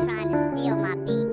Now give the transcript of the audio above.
trying to steal my beat.